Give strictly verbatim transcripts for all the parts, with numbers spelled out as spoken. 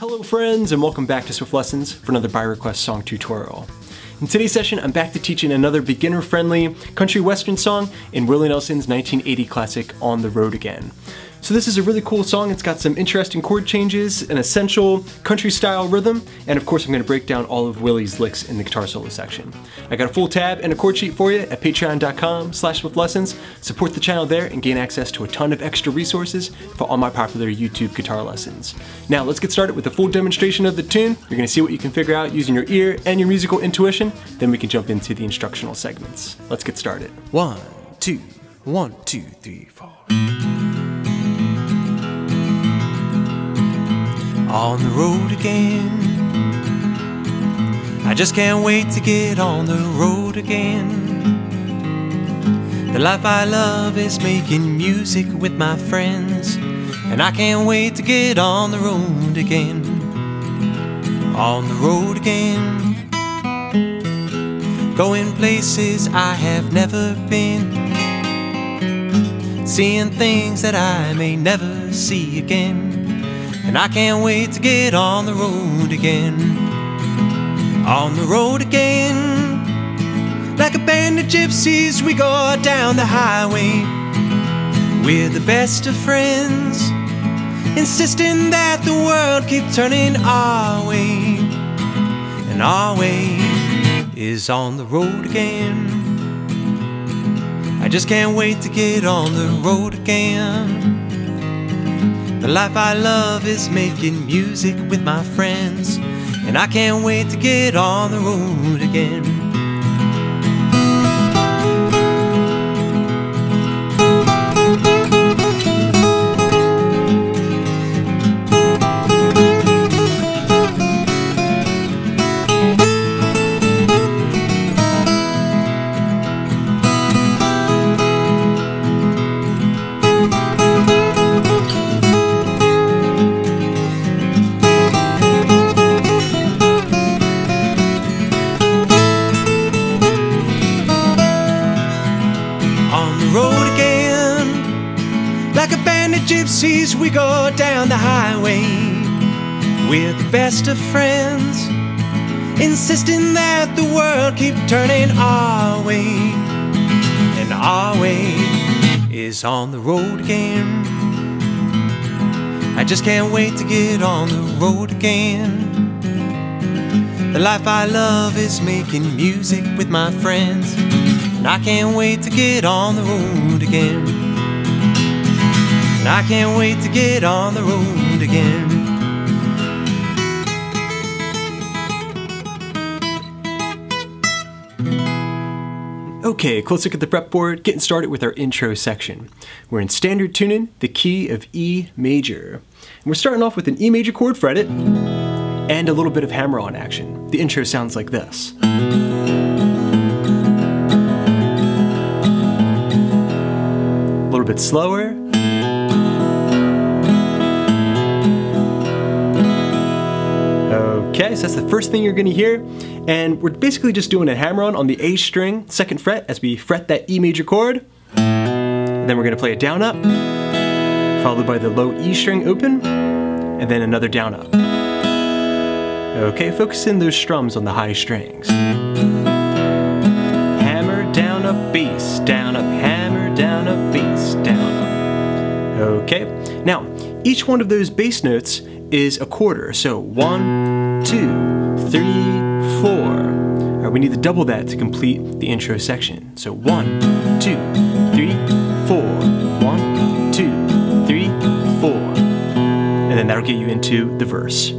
Hello friends, and welcome back to Swift Lessons for another by request song tutorial. In today's session, I'm back to teaching another beginner-friendly country western song in Willie Nelson's nineteen eighty classic, On the Road Again. So this is a really cool song. It's got some interesting chord changes, an essential country-style rhythm, and of course I'm going to break down all of Willie's licks in the guitar solo section. I got a full tab and a chord sheet for you at patreon dot com slash swiftlessons. Support the channel there and gain access to a ton of extra resources for all my popular YouTube guitar lessons. Now let's get started with a full demonstration of the tune. You're going to see what you can figure out using your ear and your musical intuition, then we can jump into the instructional segments. Let's get started. One, two, one, two, three, four. On the road again, I just can't wait to get on the road again. The life I love is making music with my friends, and I can't wait to get on the road again. On the road again, going places I have never been, seeing things that I may never see again. And I can't wait to get on the road again. On the road again, like a band of gypsies we go down the highway. We're the best of friends, insisting that the world keep turning our way. And our way is on the road again. I just can't wait to get on the road again. The life I love is making music with my friends, and I can't wait to get on the road again. Gypsies, we go down the highway. We're the best of friends, insisting that the world keep turning our way. And our way is on the road again. I just can't wait to get on the road again. The life I love is making music with my friends, and I can't wait to get on the road again. And I can't wait to get on the road again. Okay, close look at the prep board, getting started with our intro section. We're in standard tuning, the key of E major. And we're starting off with an E major chord fretted and a little bit of hammer-on action. The intro sounds like this. A little bit slower. Okay, so that's the first thing you're gonna hear, and we're basically just doing a hammer-on on the A string, second fret, as we fret that E major chord. And then we're gonna play a down up, followed by the low E string open, and then another down up. Okay, focus in those strums on the high strings. Hammer, down up, bass, down up, hammer, down up, bass, down up. Okay, now each one of those bass notes is a quarter, so one, two, three, four. All right, we need to double that to complete the intro section. So one, two, three, four. One, two, three, four. And then that'll get you into the verse.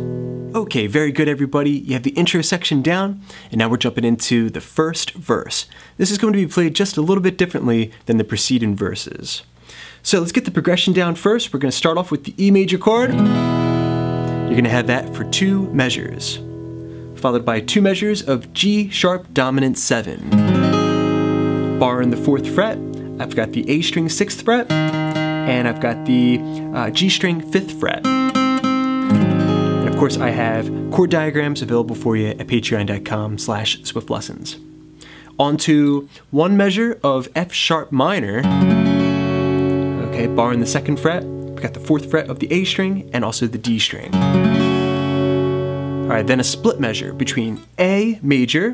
Okay, very good everybody. You have the intro section down, and now we're jumping into the first verse. This is going to be played just a little bit differently than the preceding verses. So let's get the progression down first. We're going to start off with the E major chord. You're gonna have that for two measures, followed by two measures of G sharp dominant seven. Bar in the fourth fret, I've got the A string sixth fret, and I've got the uh, G string fifth fret. And of course I have chord diagrams available for you at patreon dot com slash swiftlessons. On to one measure of F sharp minor, okay, bar in the second fret, got the fourth fret of the A string and also the D string. Alright, then a split measure between A major,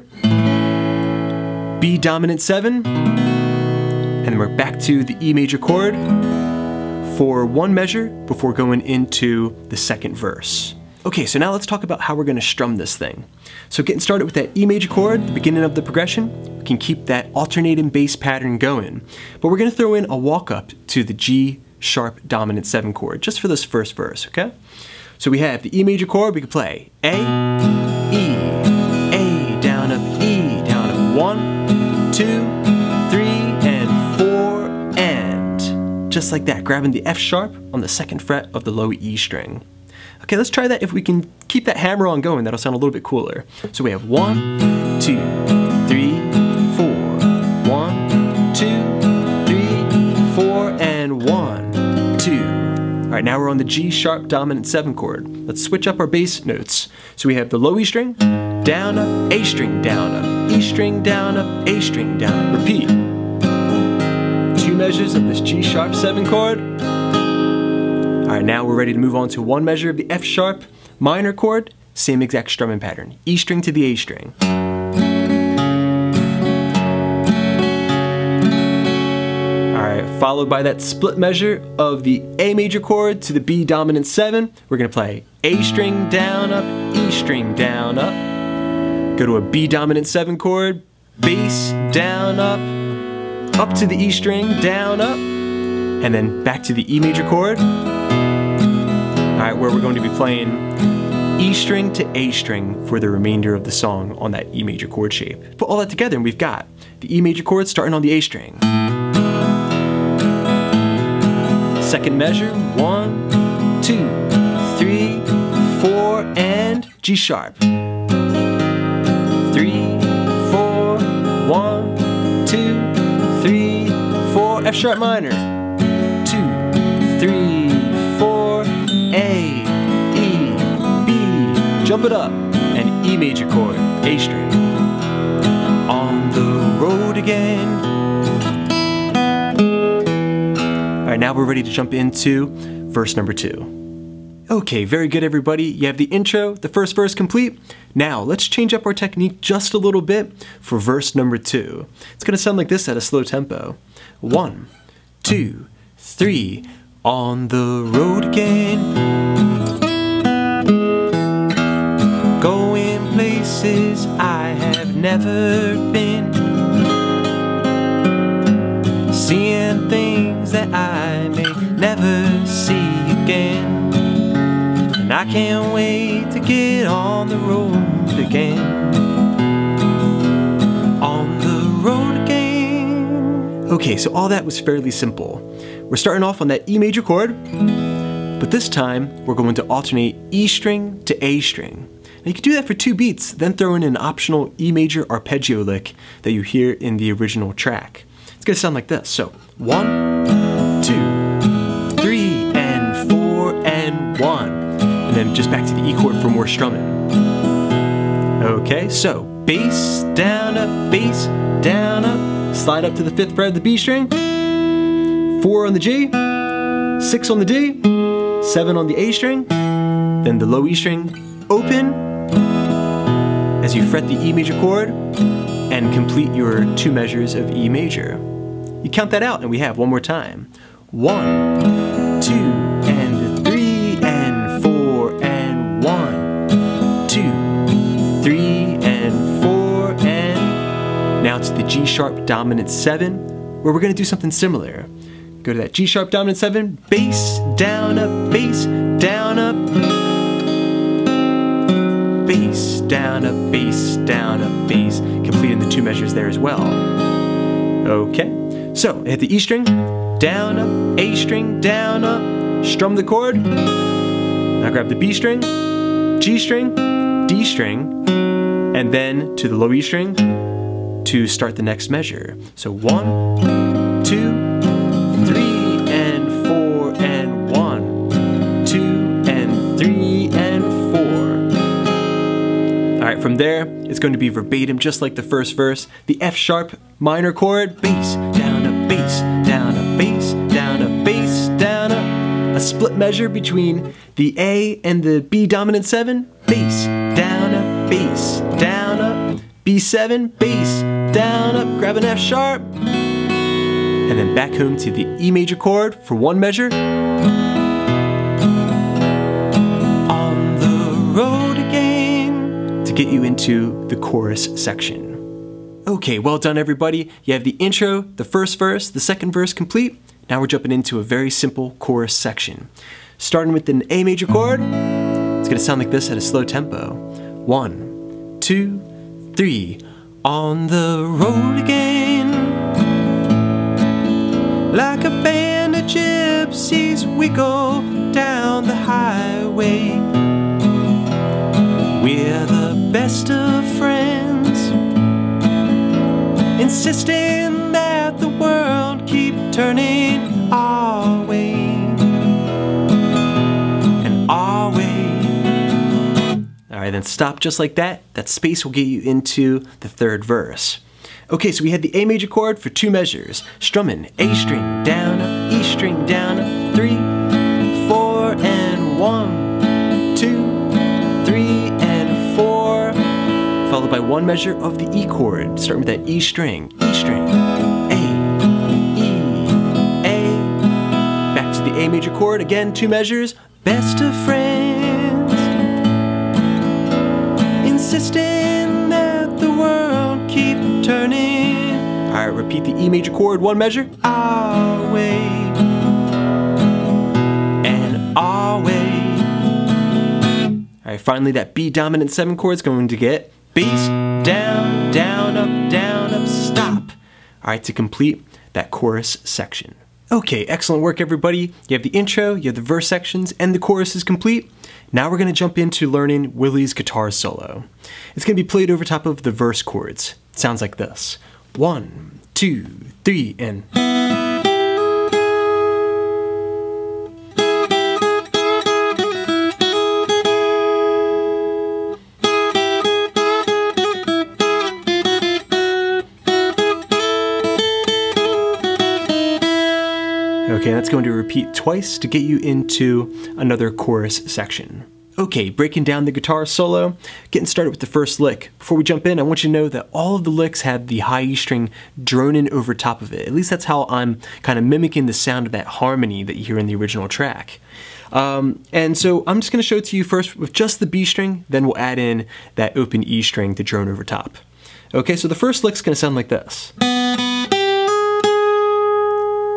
B dominant seven, and then we're back to the E major chord for one measure before going into the second verse. Okay, so now let's talk about how we're gonna strum this thing. So getting started with that E major chord, the beginning of the progression, we can keep that alternating bass pattern going, but we're gonna throw in a walk up to the G sharp dominant seven chord, just for this first verse, okay? So we have the E major chord, we can play A, E, A, down up, E, down up, one, two, three, and four, and just like that, grabbing the F sharp on the second fret of the low E string. Okay, let's try that. If we can keep that hammer on going, that'll sound a little bit cooler. So we have one, two, three, four. One, two, three, four, and one, two. All right, now we're on the G sharp dominant seven chord. Let's switch up our bass notes. So we have the low E string, down up, A string, down up, E string, down up, A string, down up. Repeat. Two measures of this G sharp seven chord. All right, now we're ready to move on to one measure of the F sharp minor chord, same exact strumming pattern, E string to the A string. All right, followed by that split measure of the A major chord to the B dominant seven, we're gonna play A string down up, E string down up, go to a B dominant seven chord, bass down up, up to the E string, down up, and then back to the E major chord. Alright, where we're going to be playing E string to A string for the remainder of the song on that E major chord shape. Put all that together and we've got the E major chord starting on the A string. Second measure, one, two, three, four, and G sharp. Three, four, one, two, three, four, F sharp minor. Two, three, four, A, E, B, jump it up, and E major chord, A string. On the road again. All right, now we're ready to jump into verse number two. Okay, very good everybody. You have the intro, the first verse complete. Now let's change up our technique just a little bit for verse number two. It's gonna sound like this at a slow tempo. One, two, three. On the road again, going places I have never been, seeing things that I may never see again, and I can't wait to get on the road again, on the road again. Okay, so all that was fairly simple. We're starting off on that E major chord, but this time we're going to alternate E string to A string. And you can do that for two beats, then throw in an optional E major arpeggio lick that you hear in the original track. It's gonna sound like this. So one, two, three, and four, and one. And then just back to the E chord for more strumming. Okay, so bass, down up, bass, down up, slide up to the fifth fret of the B string, four on the G, six on the D, seven on the A string, then the low E string, open, as you fret the E major chord, and complete your two measures of E major. You count that out and we have one more time. One, two, and three, and four, and one, two, three, and four, and... Now it's the G sharp dominant seven, where we're gonna do something similar. Go to that G sharp dominant seven, bass, down up, bass, down up, bass, down up, bass, down up, bass, completing the two measures there as well. Okay, so hit the E string, down up, A string, down up, strum the chord, now grab the B string, G string, D string, and then to the low E string to start the next measure. So one, two, alright, from there, it's going to be verbatim, just like the first verse. The F sharp minor chord, bass, down a bass, down a bass, down a bass, down a... A split measure between the A and the B dominant seven, bass, down bass, down, up, B seven, bass, down, up, grab an F sharp, and then back home to the E major chord for one measure. On the road again, to get you into the chorus section. Okay, well done everybody. You have the intro, the first verse, the second verse complete. Now we're jumping into a very simple chorus section. Starting with an A major chord, it's gonna sound like this at a slow tempo. One, two, three. On the road again, like a band of gypsies we go down the highway. We're the best of friends, insisting that the world keep turning our way. And our way. Alright, then stop just like that. That space will get you into the third verse. Okay, so we had the A major chord for two measures. Strumming, A string, down, up, E string, down, up, three, four, and one, two, three, and four. Followed by one measure of the E chord, starting with that E string, E string. A major chord, again, two measures, best of friends, insisting that the world keep turning. Alright, repeat the E major chord, one measure, our way, and our way. Alright, finally that B dominant seven chord is going to get bass, down, down, up, down, up, stop. Alright, to complete that chorus section. Okay, excellent work everybody. You have the intro, you have the verse sections, and the chorus is complete. Now we're gonna jump into learning Willie's guitar solo. It's gonna be played over top of the verse chords. It sounds like this. One, two, three, and... Okay, that's going to repeat twice to get you into another chorus section. Okay, breaking down the guitar solo, getting started with the first lick. Before we jump in, I want you to know that all of the licks have the high E string droning over top of it. At least that's how I'm kind of mimicking the sound of that harmony that you hear in the original track. Um, and so I'm just gonna show it to you first with just the B string, then we'll add in that open E string to drone over top. Okay, so the first lick's gonna sound like this.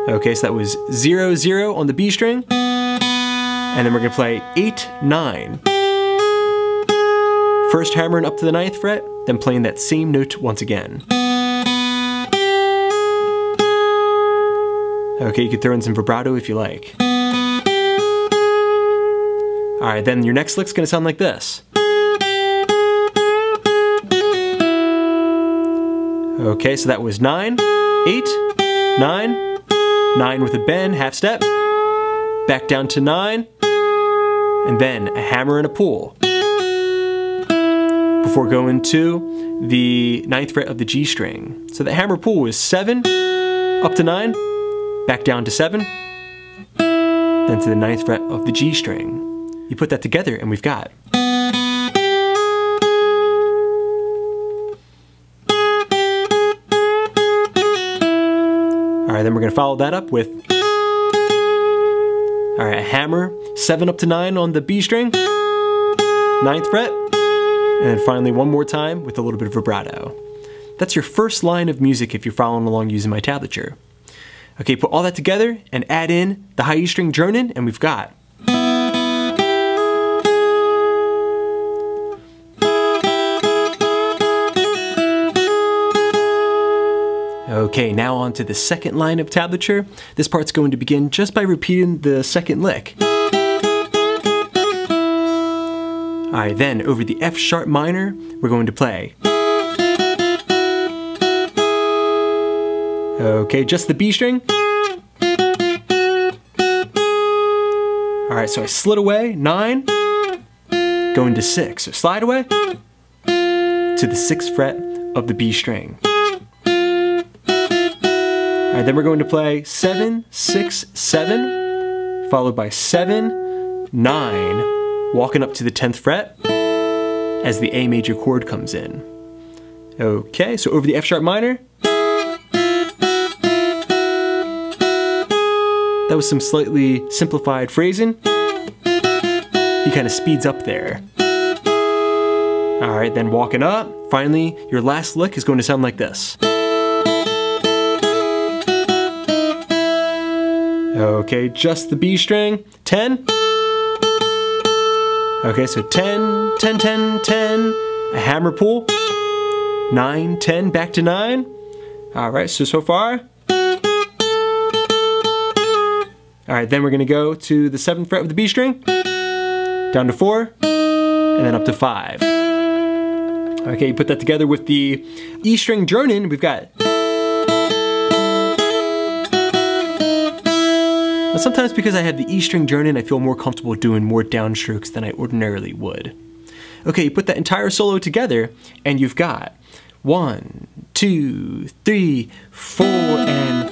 Okay, so that was zero, zero on the B string, and then we're gonna play eight, nine. First hammering up to the ninth fret, then playing that same note once again. Okay, you could throw in some vibrato if you like. All right, then your next lick's gonna sound like this. Okay, so that was nine, eight, nine, nine with a bend, half step, back down to nine, and then a hammer and a pull. Before going to the ninth fret of the G string. So the hammer pull was seven, up to nine, back down to seven, then to the ninth fret of the G string. You put that together and we've got. Alright, then we're gonna follow that up with, alright, a hammer, seven up to nine on the B string, ninth fret, and then finally one more time with a little bit of vibrato. That's your first line of music if you're following along using my tablature. Okay, put all that together and add in the high E string droning, and we've got. Okay, now on to the second line of tablature. This part's going to begin just by repeating the second lick. Alright, then over the F sharp minor, we're going to play. Okay, just the B string. Alright, so I slid away, nine, going to six. So slide away to the sixth fret of the B string. Alright, then we're going to play seven, six, seven, followed by seven, nine, walking up to the tenth fret, as the A major chord comes in. Okay, so over the F sharp minor. That was some slightly simplified phrasing. He kind of speeds up there. All right, then walking up. Finally, your last lick is going to sound like this. Okay, just the B string, ten. Okay, so ten, ten, ten, ten, a hammer pull, nine, ten, back to nine. All right, so, so far. All right, then we're gonna go to the seventh fret with the B string, down to four, and then up to five. Okay, you put that together with the E string droning, we've got. Sometimes because I have the E string droning, I feel more comfortable doing more downstrokes than I ordinarily would. Okay, you put that entire solo together, and you've got one, two, three, four, and...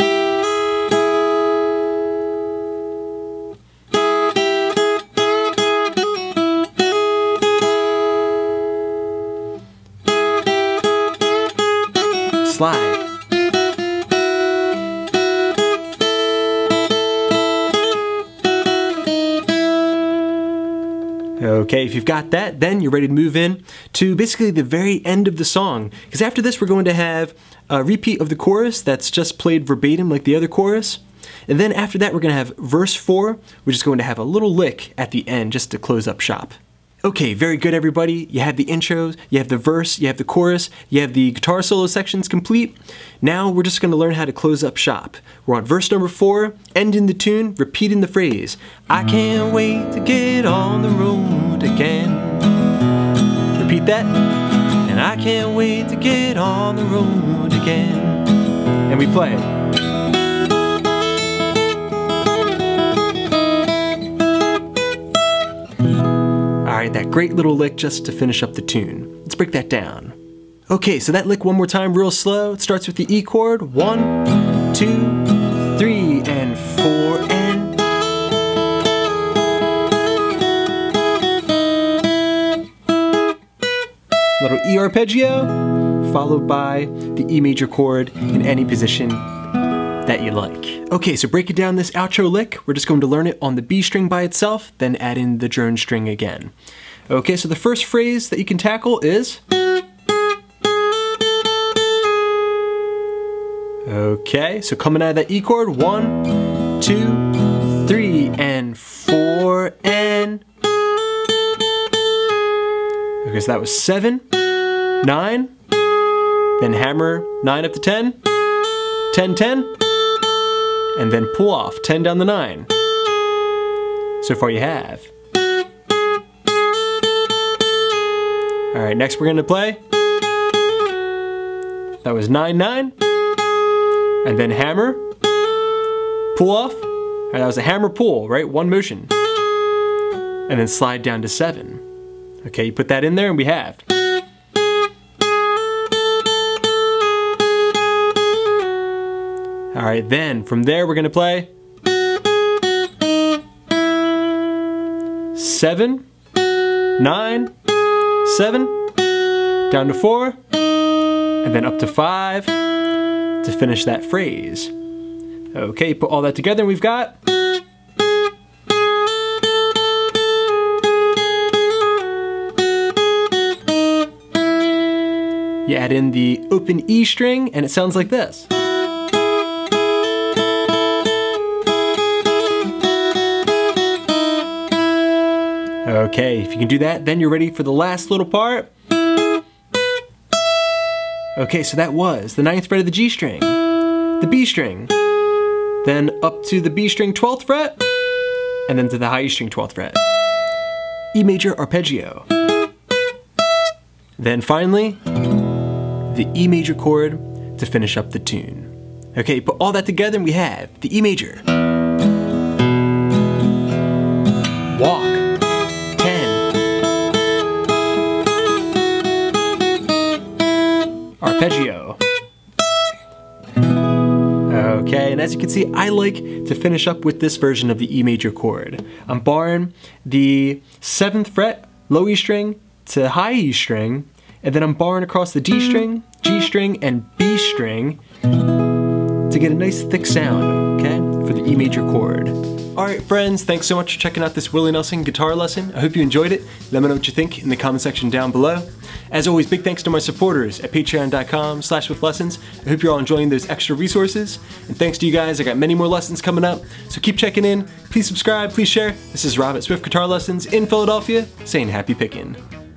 slide. Okay, if you've got that, then you're ready to move in to basically the very end of the song. Because after this, we're going to have a repeat of the chorus that's just played verbatim like the other chorus. And then after that, we're going to have verse four, which is going to have a little lick at the end just to close up shop. Okay, very good, everybody. You have the intros, you have the verse, you have the chorus, you have the guitar solo sections complete. Now we're just going to learn how to close up shop. We're on verse number four, ending the tune, repeating the phrase. I can't wait to get on the road again. Repeat that. And I can't wait to get on the road again. And we play. Alright, that great little lick just to finish up the tune. Let's break that down. Okay, so that lick one more time real slow. It starts with the E chord. One, two, three, and four, and... little E arpeggio, followed by the E major chord in any position that you like. Okay, so breaking down this outro lick, we're just going to learn it on the B string by itself, then add in the drone string again. Okay, so the first phrase that you can tackle is... okay, so coming out of that E chord, one, two, three, and four, and... okay, so that was seven, nine, then hammer nine up to ten, ten, ten, and then pull off, ten down the nine. So far you have. All right, next we're gonna play. That was nine, nine, and then hammer, pull off. All right, that was a hammer pull, right? One motion. And then slide down to seven. Okay, you put that in there and we have. All right, then from there we're gonna play seven, nine, seven, down to four, and then up to five to finish that phrase. Okay, put all that together and we've got. You add in the open E string and it sounds like this. Okay, if you can do that, then you're ready for the last little part. Okay, so that was the ninth fret of the G string, the B string, then up to the B string twelfth fret, and then to the high E string twelfth fret. E major arpeggio. Then finally, the E major chord to finish up the tune. Okay, put all that together and we have the E major. Walk. Arpeggio. Okay, and as you can see, I like to finish up with this version of the E major chord. I'm barring the seventh fret, low E string, to high E string, and then I'm barring across the D string, G string, and B string to get a nice thick sound, okay, for the E major chord. Alright friends, thanks so much for checking out this Willie Nelson guitar lesson. I hope you enjoyed it. Let me know what you think in the comment section down below. As always, big thanks to my supporters at patreon dot com slash swift lessons. I hope you're all enjoying those extra resources. And thanks to you guys, I got many more lessons coming up. So keep checking in. Please subscribe, please share. This is Rob at Swift Guitar Lessons in Philadelphia, saying happy pickin'.